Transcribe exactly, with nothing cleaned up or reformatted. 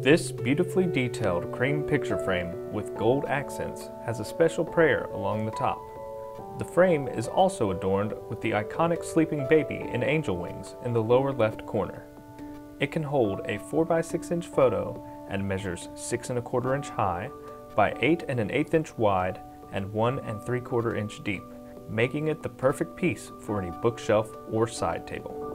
This beautifully detailed cream picture frame with gold accents has a special prayer along the top. The frame is also adorned with the iconic sleeping baby in angel wings in the lower left corner. It can hold a four by six inch photo and measures six and a quarter inch high by eight and an eighth inch wide and one and three quarter inch deep, making it the perfect piece for any bookshelf or side table.